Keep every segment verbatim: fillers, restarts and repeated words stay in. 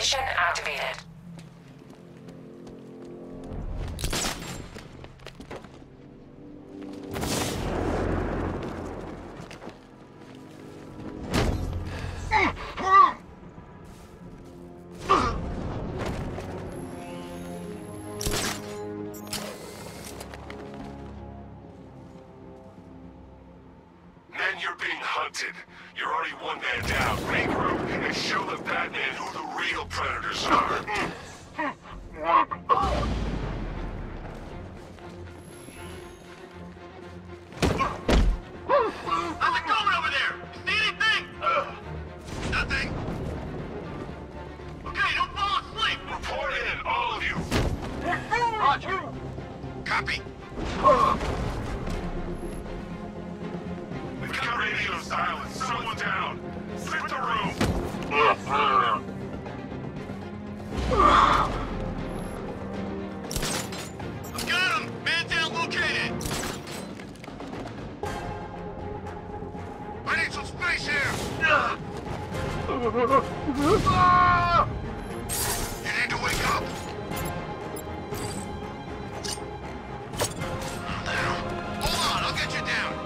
Installation activated. You're being hunted. You're already one man down. Regroup and show the Batman who the real predators are. How's it going over there? You see anything? Uh, Nothing. Okay, don't fall asleep. Report in, all of you. Roger. Copy. Uh. Radio silence. Someone down. Split the room. I've got him. Man down located. I need some space here. You need to wake up. Hold on. I'll get you down.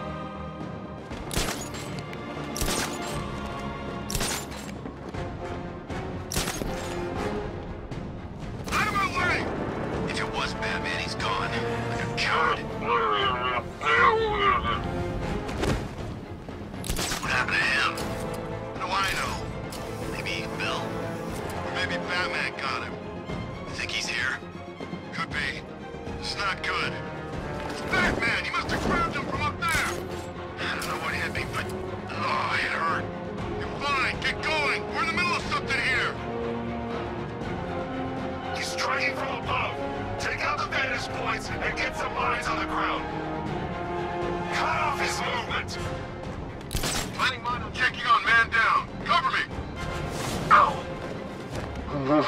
And get some lines on the ground. Cut off his movement. Planning mine on checking on man down. Cover me. Ow. What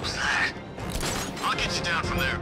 was that? I'll get you down from there.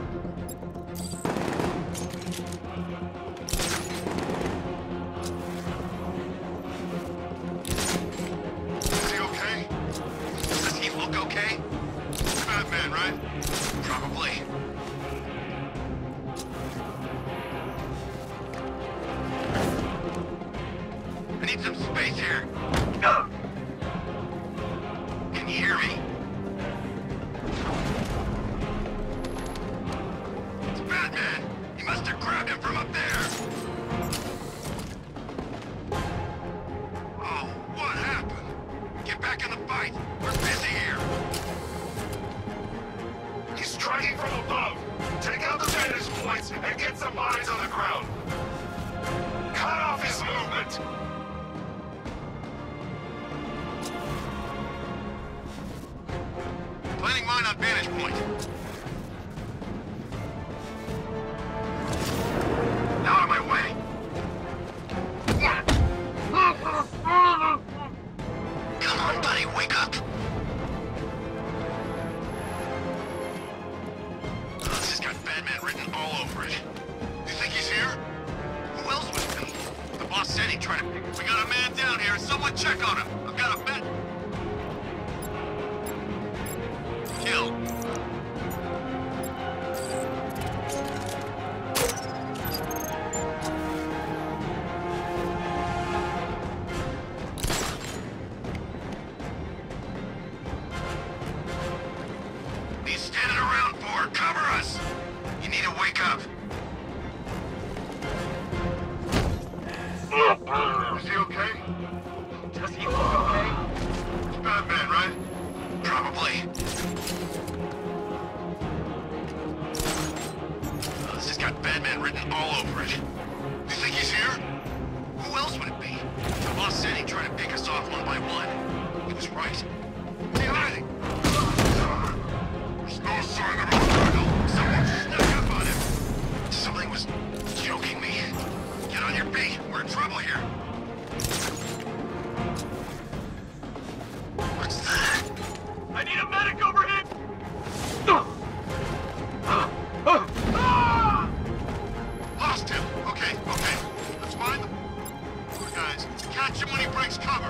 Catch him when he breaks cover!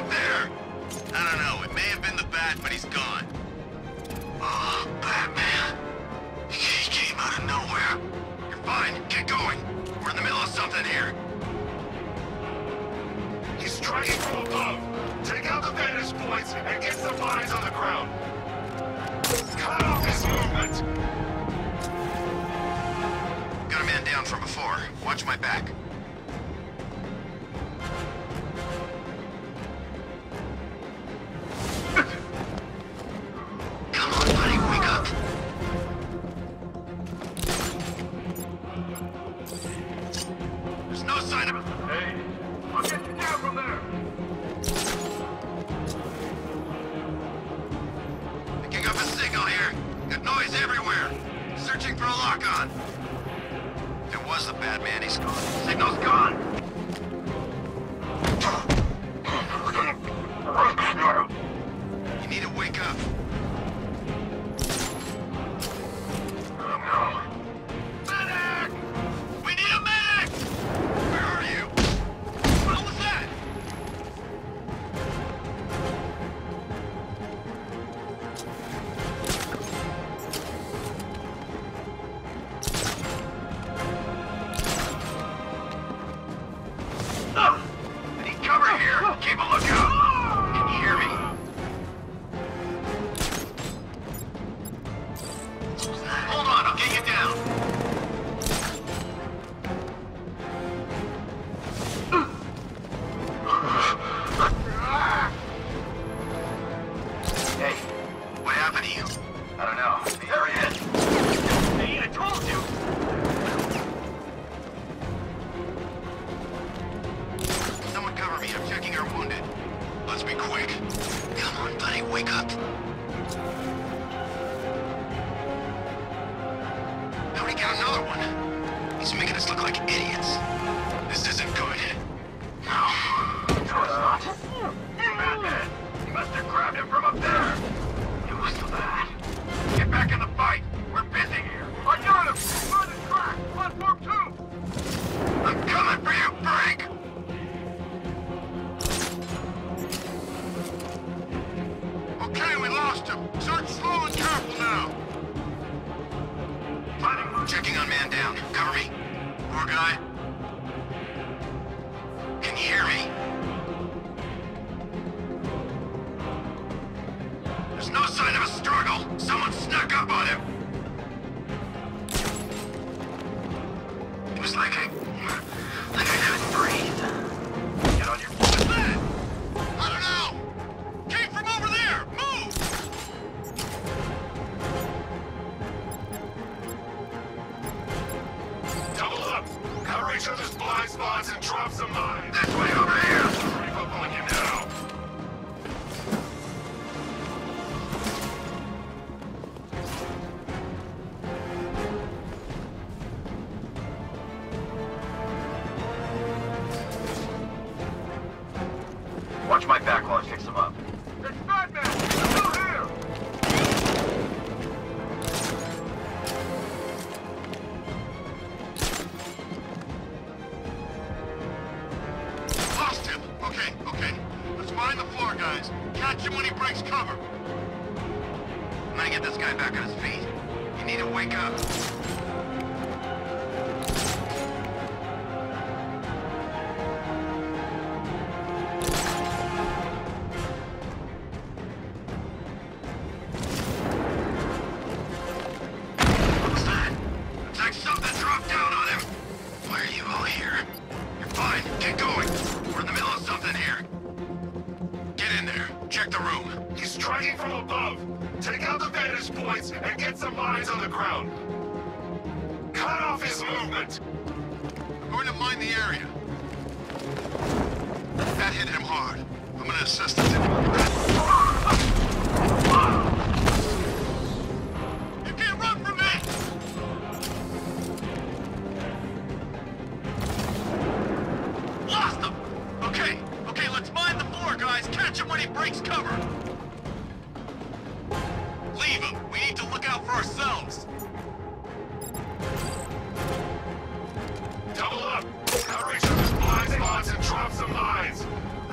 out there? I don't know. It may have been the bat, but he's gone. Oh, Batman. He came out of nowhere. You're fine. Get going. We're in the middle of something here. He's striking from above. Take out the vantage points and get some bodies on the ground. Cut off his movement. Got a man down from before. Watch my back.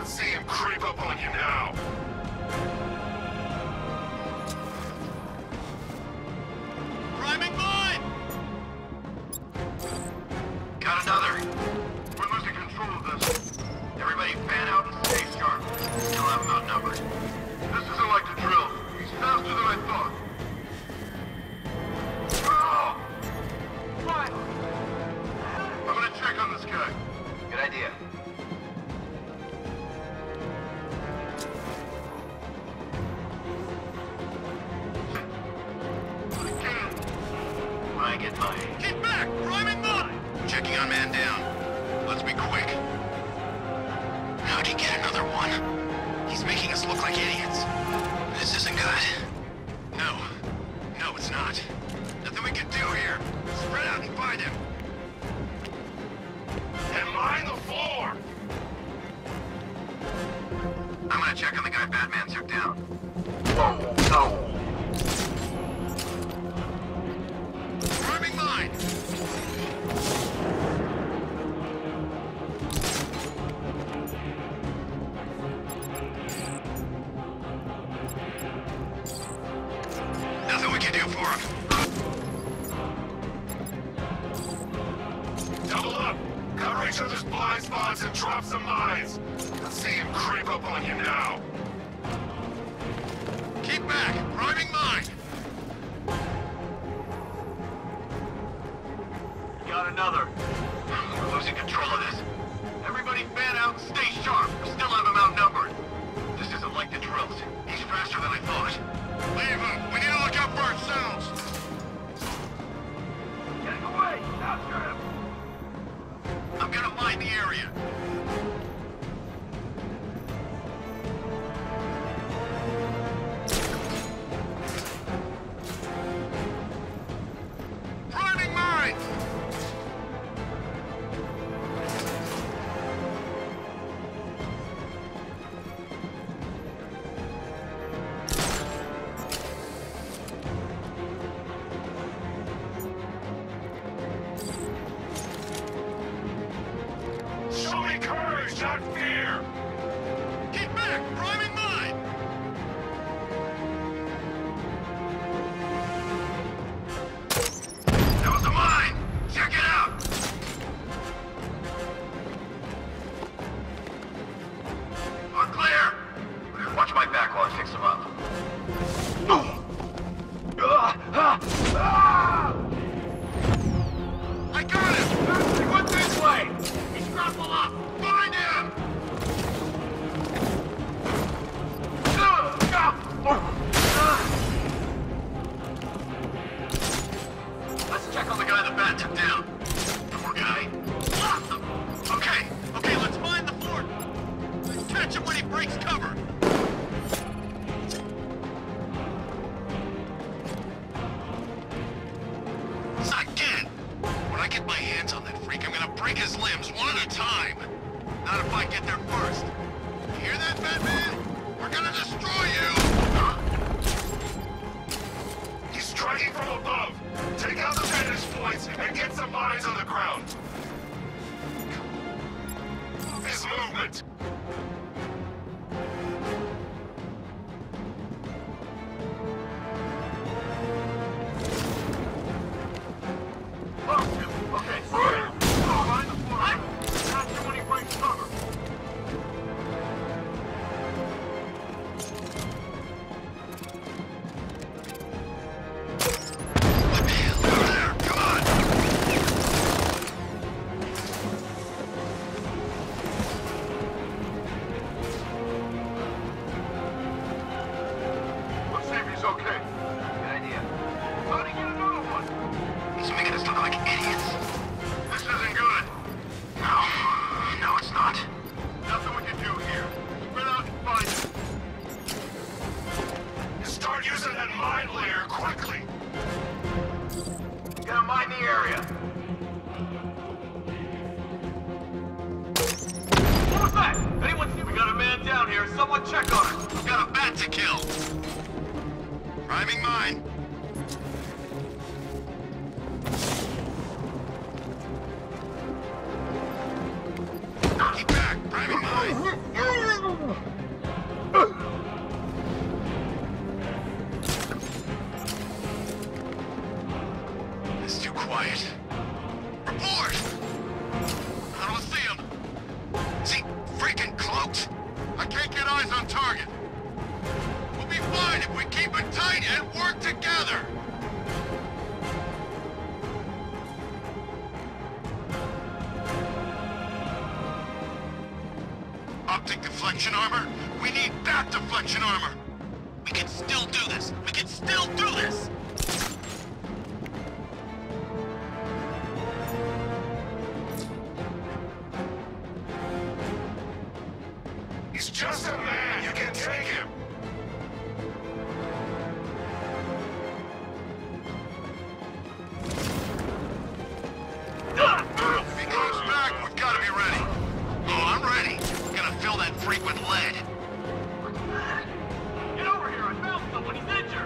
see him creep up on you now. Priming mine! Got another. We're losing control of this. Everybody fan out and stay sharp. Still have him outnumbered. This isn't like the drill. He's faster than I thought. I'm gonna check on this guy. Good idea. I get mine. Get back! Priming mine! Checking on man down. Let's be quick. How'd he get another one? He's making us look like idiots. This isn't good. No. No, it's not. Nothing we can do here. Spread out and find him. And line the floor! I'm gonna check on the guy Batman took down. Whoa! No! Priming mine! Nothing we can do for him. Each other's blind spots and drop some mines. Let's see him creep up on you now. Keep back, priming mine. Got another. We're losing control of this. Everybody fan out and stay sharp. We still have him outnumbered. This isn't like the drills. He's faster than I thought. Leave him. We need to look out for ourselves. Getting away. After him. I'm gonna mine the area. Priming mine! Not fear! Get back! Priming mine! That was a mine! Check it out! We're clear! Watch my back while I fix them up. I got him! He went this way! He's grappled up! Find him! Let's check on the guy the bat took down. Poor guy. Lost him! Okay, okay, let's mine the fort. Let's catch him when he breaks cover. Again! When I get my hands on that freak, I'm gonna break his limbs one at a time. Not if I get there first. You hear that, Batman? We're gonna destroy you! He's striking from above! Take out the vantage points and get some eyes on the ground! His movement! Keep back, priming mine. eyes on target. We'll be fine if we keep it tight and work together. Optic deflection armor? We need that deflection armor. We can still do this. We can still do this. He's just a man. You can take him. If he comes back, we've got to be ready. Oh, I'm ready. I'm gonna fill that freak with lead. Get over here. I found someone. He's injured.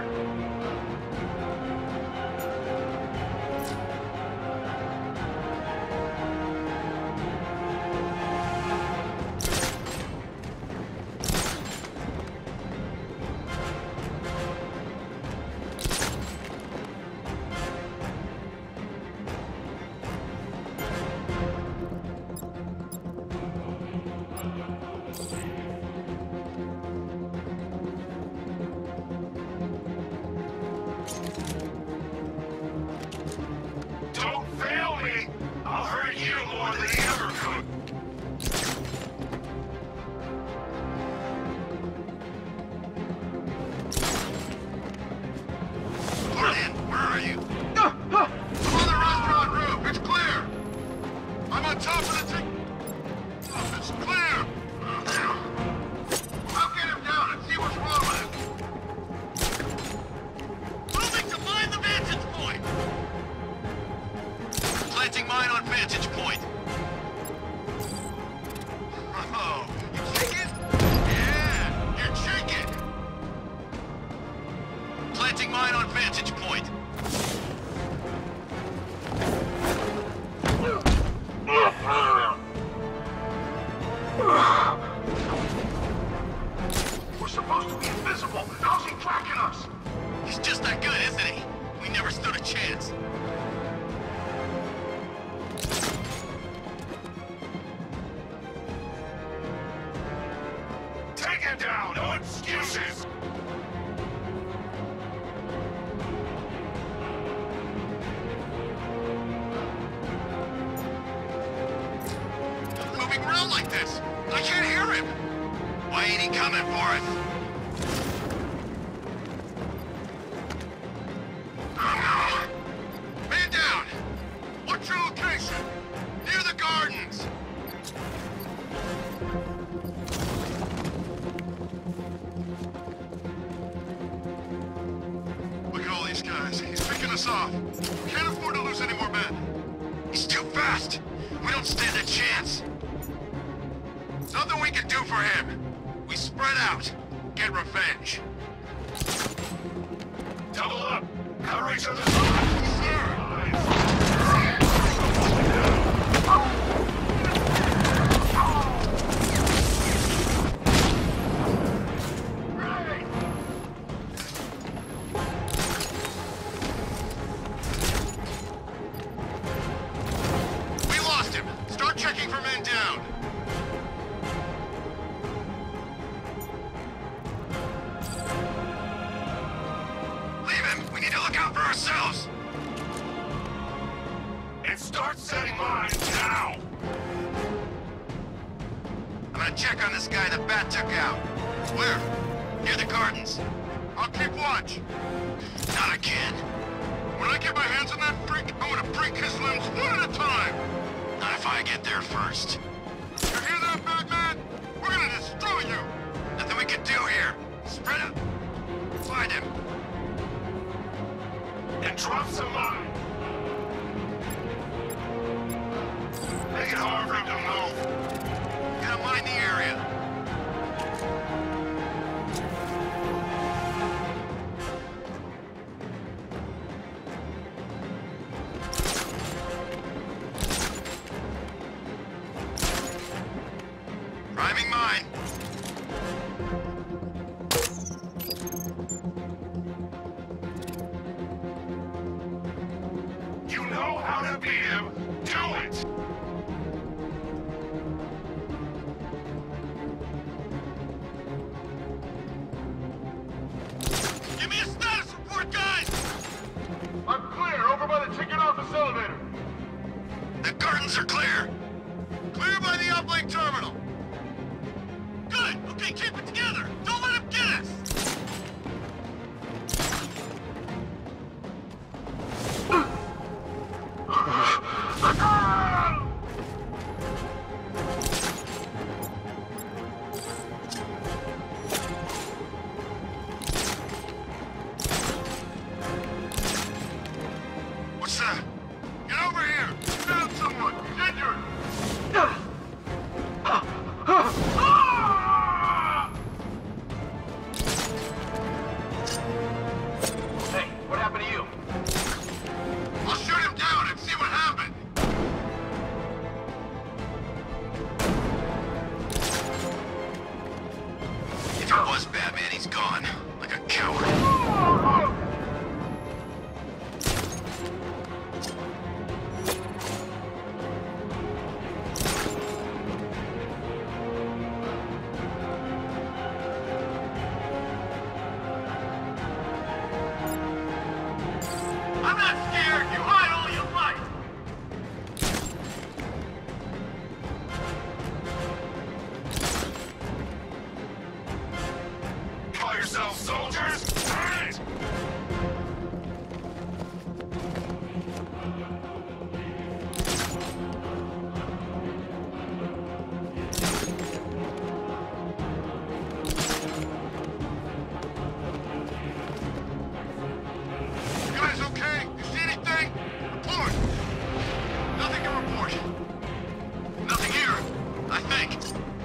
If it was Batman, he's gone. Like a coward. I'm not scared! You hide all you like! Call yourself soldiers? Turn it! You guys okay? You see anything? Report! Nothing to report. Nothing here, I think.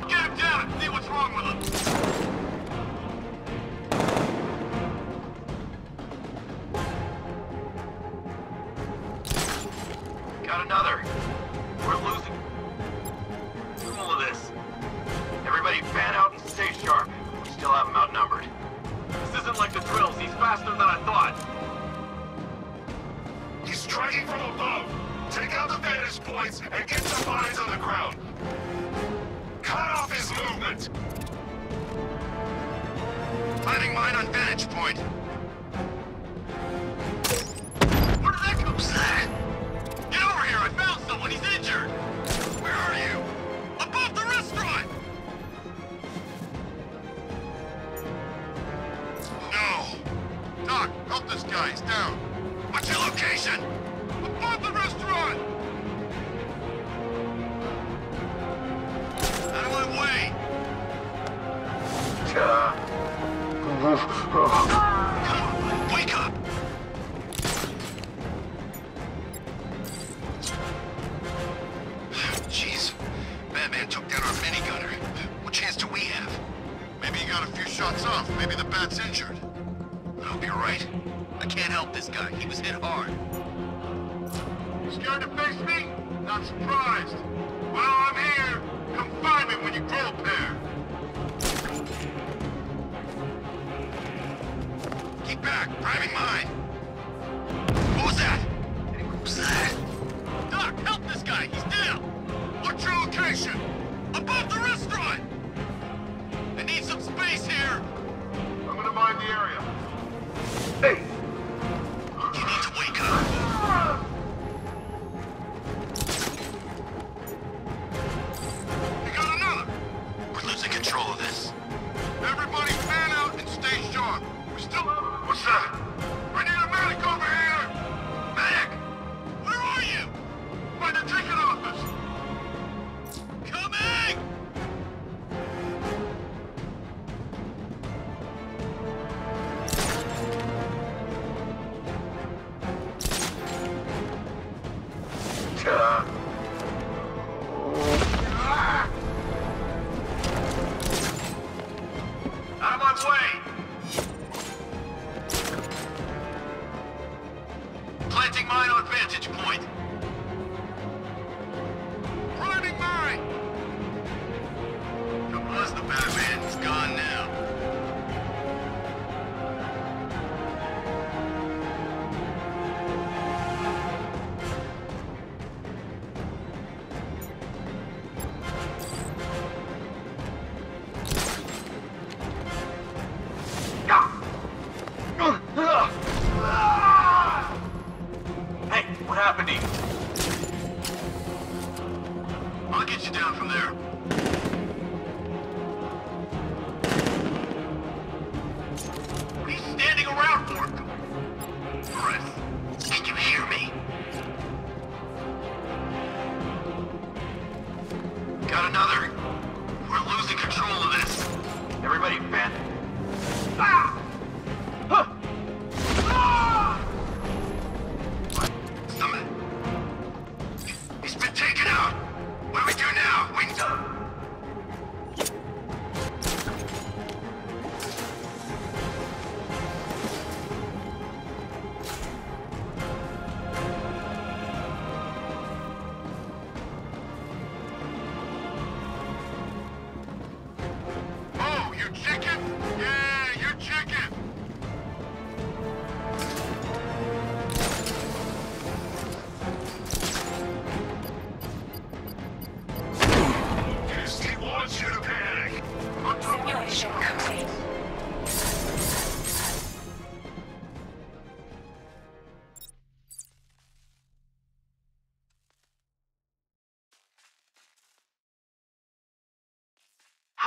Get him down and see what's wrong with him. Got another. We're losing all of this. Everybody fan out and stay sharp. We still have them outnumbered. This isn't like the drills. He's faster than I thought. He's striking from above. Take out the vantage points and get the bodies on the ground. Cut off his movement. Planting mine on vantage point. Where did that come from? I found someone! He's injured! Where are you? Above the restaurant! No! Doc, help this guy. He's down. What's your location? Above the restaurant! Out of my way! Come on, wake up! Maybe the bat's injured. I hope you're right. I can't help this guy. He was hit hard. Scared to face me? Not surprised. Well, I'm here. Come find me when you grow a pair. Keep back. Priming mine. What was that? What was that? Doc, help this guy. He's down. What's your location? Above the restaurant. I need some space here. I'm gonna mind the area. Hey! You need to wake up! We got another! We're losing control of this. Everybody fan out and stay sharp. We're still... What's that? We need a medic over here! Medic! Where are you? By the ticket office! Coming! Planting mine on vantage point. Running mine! Come on, the Batman. It's gone now.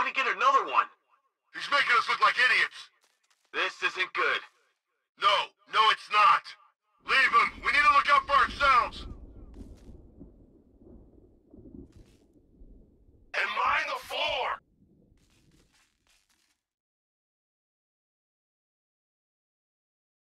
to get another one. He's making us look like idiots. This isn't good. No,